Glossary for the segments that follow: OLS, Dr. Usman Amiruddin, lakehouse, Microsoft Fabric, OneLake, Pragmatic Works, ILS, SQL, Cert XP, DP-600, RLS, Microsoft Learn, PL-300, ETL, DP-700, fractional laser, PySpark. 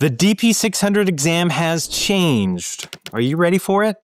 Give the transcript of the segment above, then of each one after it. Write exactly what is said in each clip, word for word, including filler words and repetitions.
The D P six hundred exam has changed. Are you ready for it?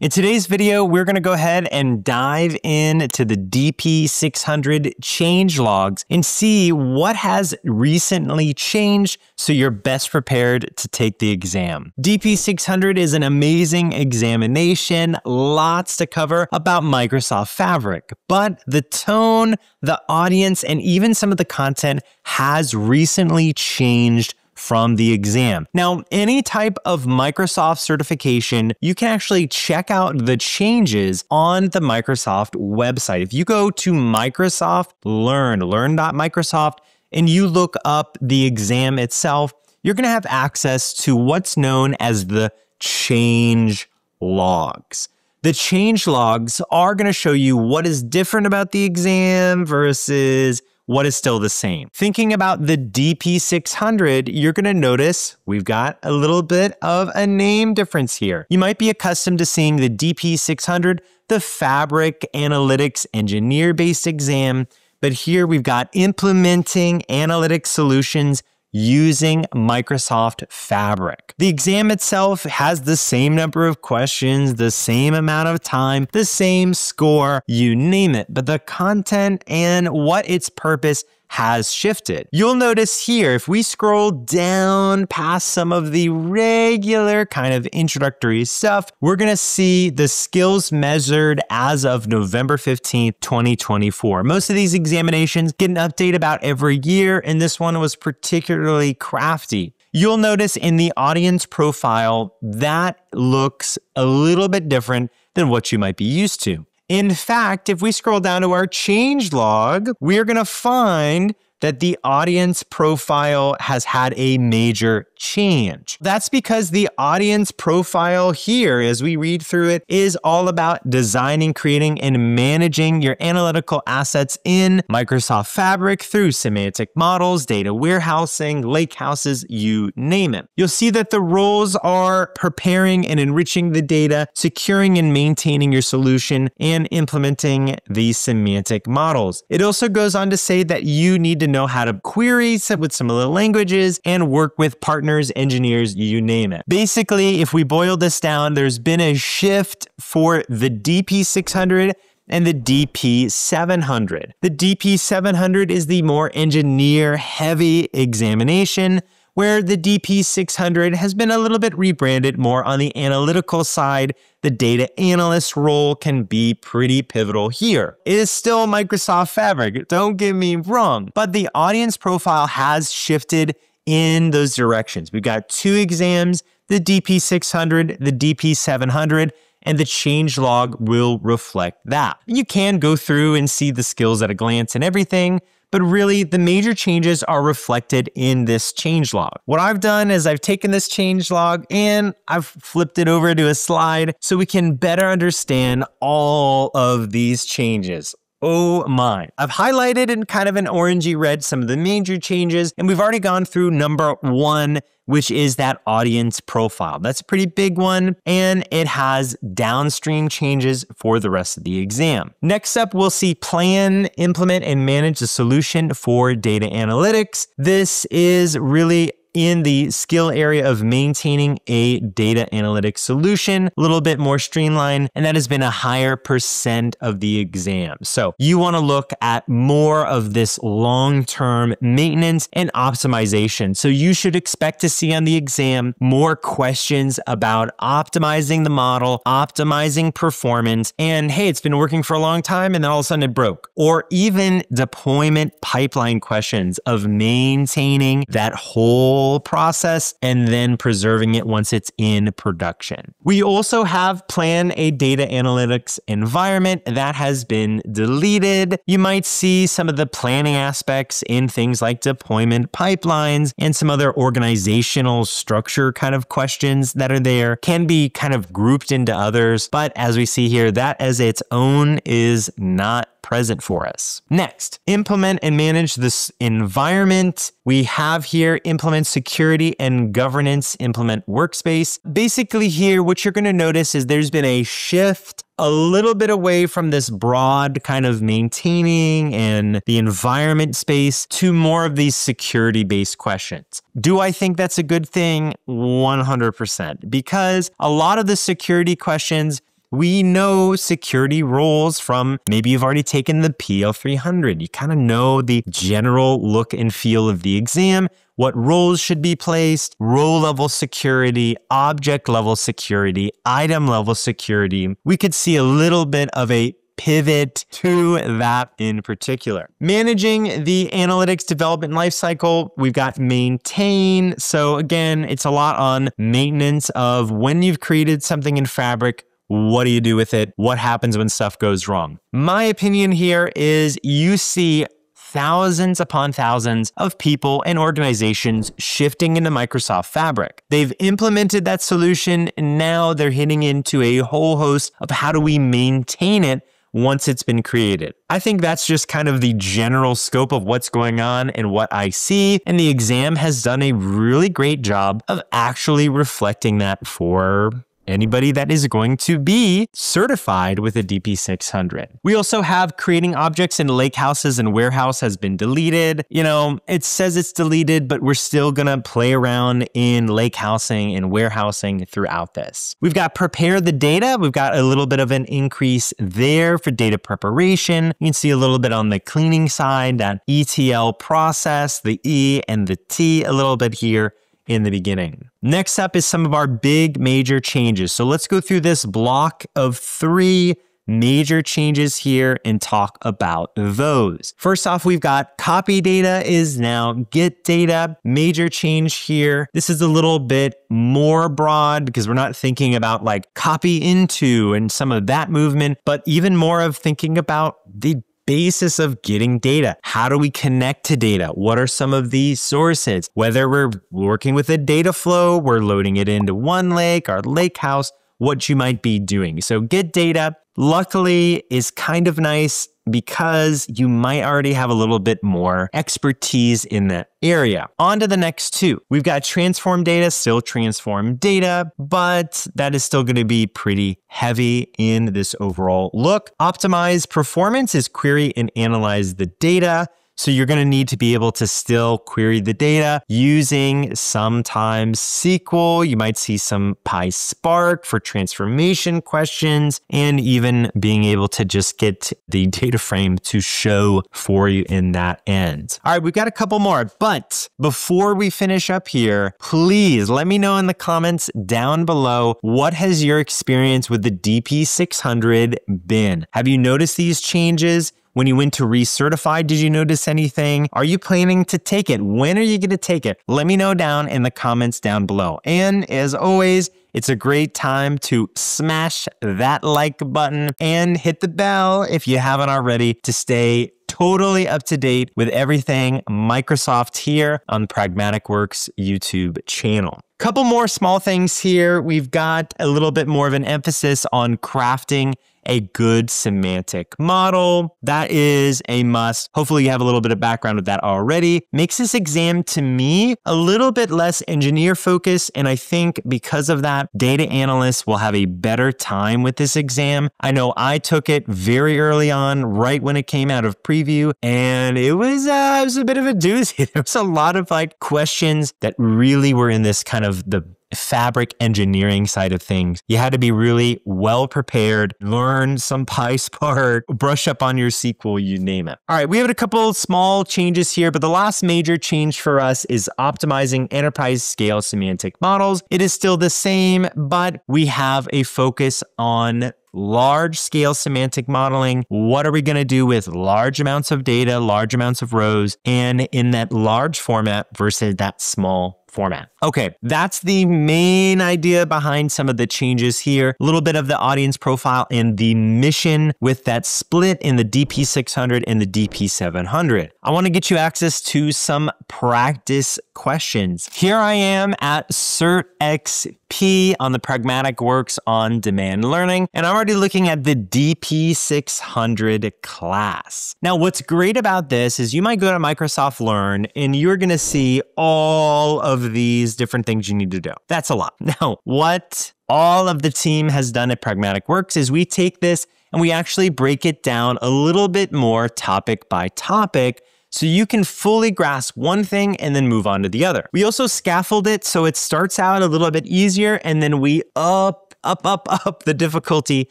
In today's video, we're gonna go ahead and dive in to the D P six hundred change logs and see what has recently changed so you're best prepared to take the exam. D P six hundred is an amazing examination, lots to cover about Microsoft Fabric, but the tone, the audience, and even some of the content has recently changed from the exam. Now, any type of Microsoft certification, you can actually check out the changes on the Microsoft website. If you go to Microsoft Learn, learn dot microsoft, and you look up the exam itself, you're gonna have access to what's known as the change logs. The change logs are gonna show you what is different about the exam versus what is still the same. Thinking about the D P six hundred, you're gonna notice we've got a little bit of a name difference here. You might be accustomed to seeing the D P six hundred, the Fabric Analytics Engineer-based exam, but here we've got Implementing Analytics Solutions using Microsoft Fabric. The exam itself has the same number of questions, the same amount of time, the same score, you name it, but the content and what its purpose has shifted. You'll notice here, if we scroll down past some of the regular kind of introductory stuff, we're gonna see the skills measured as of November fifteenth, twenty twenty-four. Most of these examinations get an update about every year, and this one was particularly crafty. You'll notice in the audience profile, that looks a little bit different than what you might be used to. In fact, if we scroll down to our change log, we're gonna find that the audience profile has had a major change. That's because the audience profile here, as we read through it, is all about designing, creating, and managing your analytical assets in Microsoft Fabric through semantic models, data warehousing, lake houses, you name it. You'll see that the roles are preparing and enriching the data, securing and maintaining your solution, and implementing the semantic models. It also goes on to say that you need to know how to query with some of the languages and work with partners, engineers, you name it. Basically, if we boil this down, there's been a shift for the D P six hundred and the D P seven hundred. The D P seven hundred is the more engineer-heavy examination, where the D P six hundred has been a little bit rebranded more on the analytical side. The data analyst role can be pretty pivotal here. It is still Microsoft Fabric, don't get me wrong, but the audience profile has shifted in those directions. We've got two exams, the D P six hundred, the D P seven hundred, and the change log will reflect that. You can go through and see the skills at a glance and everything, but really the major changes are reflected in this change log. What I've done is I've taken this change log and I've flipped it over to a slide so we can better understand all of these changes. Oh my. I've highlighted in kind of an orangey red some of the major changes, and we've already gone through number one, which is that audience profile. That's a pretty big one, and it has downstream changes for the rest of the exam. Next up, we'll see plan, implement, and manage the solution for data analytics. This is really in the skill area of maintaining a data analytics solution, a little bit more streamlined, and that has been a higher percent of the exam. So you wanna look at more of this long-term maintenance and optimization. So you should expect to see on the exam more questions about optimizing the model, optimizing performance, and hey, it's been working for a long time and then all of a sudden it broke. Or even deployment pipeline questions of maintaining that whole process and then preserving it once it's in production. We also have plan a data analytics environment that has been deleted. You might see some of the planning aspects in things like deployment pipelines and some other organizational structure kind of questions that are there, can be kind of grouped into others. But as we see here, that as its own is not present for us. Next, implement and manage this environment. We have here implement security and governance, implement workspace. Basically here, what you're gonna notice is there's been a shift a little bit away from this broad kind of maintaining and the environment space to more of these security-based questions. Do I think that's a good thing? one hundred percent. Because a lot of the security questions, we know security rules from, maybe you've already taken the P L three hundred. You kind of know the general look and feel of the exam, what roles should be placed, role level security, object level security, item level security. We could see a little bit of a pivot to that in particular. Managing the analytics development lifecycle, we've got maintain. So again, it's a lot on maintenance of when you've created something in Fabric. What do you do with it? What happens when stuff goes wrong? My opinion here is you see thousands upon thousands of people and organizations shifting into Microsoft Fabric. They've implemented that solution, and now they're hitting into a whole host of how do we maintain it once it's been created. I think that's just kind of the general scope of what's going on and what I see, and the exam has done a really great job of actually reflecting that for anybody that is going to be certified with a D P six hundred. We also have creating objects in lakehouses and warehouse has been deleted. You know, it says it's deleted, but we're still gonna play around in lakehousing and warehousing throughout this. We've got prepare the data. We've got a little bit of an increase there for data preparation. You can see a little bit on the cleaning side, that E T L process, the E and the T a little bit here in the beginning. Next up is some of our big major changes. So let's go through this block of three major changes here and talk about those. First off, we've got copy data is now get data. Major change here. This is a little bit more broad because we're not thinking about like copy into and some of that movement, but even more of thinking about the basis of getting data. How do we connect to data? What are some of the sources? Whether we're working with a data flow, we're loading it into OneLake, our lake house, what you might be doing. So get data, luckily, is kind of nice because you might already have a little bit more expertise in that area. On to the next two. We've got transform data, still transform data, but that is still gonna be pretty heavy in this overall look. Optimize performance is query and analyze the data. So you're gonna need to be able to still query the data using sometimes S Q L. You might see some PySpark for transformation questions and even being able to just get the data frame to show for you in that end. All right, we've got a couple more, but before we finish up here, please let me know in the comments down below, what has your experience with the D P six hundred been? Have you noticed these changes? When you went to recertify, did you notice anything? Are you planning to take it? When are you gonna take it? Let me know down in the comments down below. And as always, it's a great time to smash that like button and hit the bell if you haven't already to stay totally up to date with everything Microsoft here on the Pragmatic Works YouTube channel. Couple more small things here. We've got a little bit more of an emphasis on crafting a good semantic model. That is a must. Hopefully you have a little bit of background with that already. Makes this exam to me a little bit less engineer focused. And I think because of that, data analysts will have a better time with this exam. I know I took it very early on, right when it came out of preview. And it was, uh, it was a bit of a doozy. There was a lot of like questions that really were in this kind of the Fabric engineering side of things. You had to be really well prepared, learn some PySpark, brush up on your S Q L, you name it. All right, we have a couple small changes here, but the last major change for us is optimizing enterprise scale semantic models. It is still the same, but we have a focus on large scale semantic modeling. What are we going to do with large amounts of data, large amounts of rows, and in that large format versus that small format. Okay, that's the main idea behind some of the changes here. A little bit of the audience profile and the mission with that split in the D P six hundred and the D P seven hundred. I want to get you access to some practice questions. Here I am at Cert X P. P on the Pragmatic Works on demand learning, and I'm already looking at the D P six hundred class. Now, what's great about this is you might go to Microsoft Learn and you're gonna see all of these different things you need to do. That's a lot. Now, what all of the team has done at Pragmatic Works is we take this and we actually break it down a little bit more topic by topic, so you can fully grasp one thing and then move on to the other. We also scaffold it so it starts out a little bit easier and then we up, up, up, up the difficulty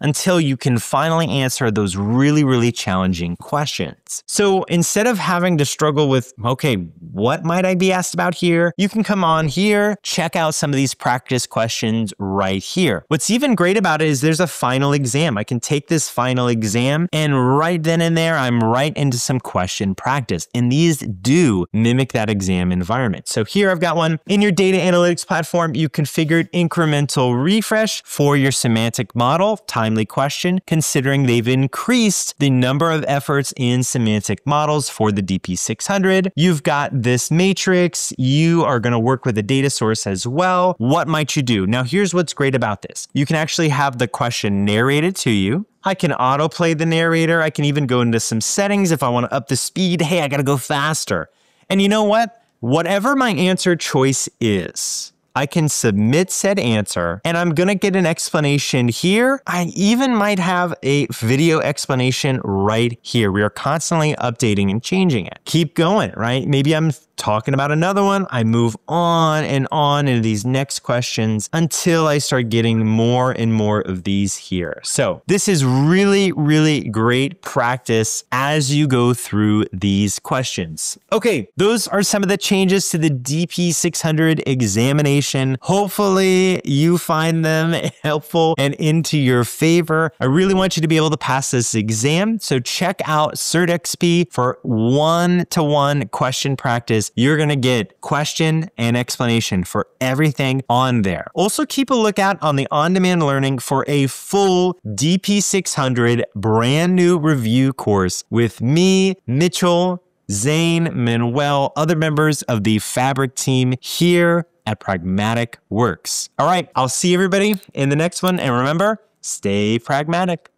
until you can finally answer those really, really challenging questions. So instead of having to struggle with, okay, what might I be asked about here? You can come on here, check out some of these practice questions right here. What's even great about it is there's a final exam. I can take this final exam and right then and there, I'm right into some question practice. And these do mimic that exam environment. So here I've got one. In your data analytics platform, you configured incremental refresh for your semantic model. Timely question, considering they've increased the number of efforts in semantic models for the D P six hundred. You've got this matrix. You are going to work with a data source as well. What might you do? Now, here's what's great about this. You can actually have the question narrated to you. I can autoplay the narrator. I can even go into some settings if I want to up the speed. Hey, I got to go faster. And you know what? Whatever my answer choice is, I can submit said answer and I'm going to get an explanation here. I even might have a video explanation right here. We are constantly updating and changing it. Keep going, right? Maybe I'm talking about another one. I move on and on into these next questions until I start getting more and more of these here. So this is really, really great practice as you go through these questions. Okay, those are some of the changes to the D P six hundred examination. Hopefully you find them helpful and into your favor. I really want you to be able to pass this exam. So check out Cert X P for one-to-one question practice. You're going to get question and explanation for everything on there. Also keep a lookout on the on-demand learning for a full D P six hundred brand new review course with me, Mitchell, Zane, Manuel, other members of the Fabric team here at Pragmatic Works. All right, I'll see everybody in the next one. And remember, stay pragmatic.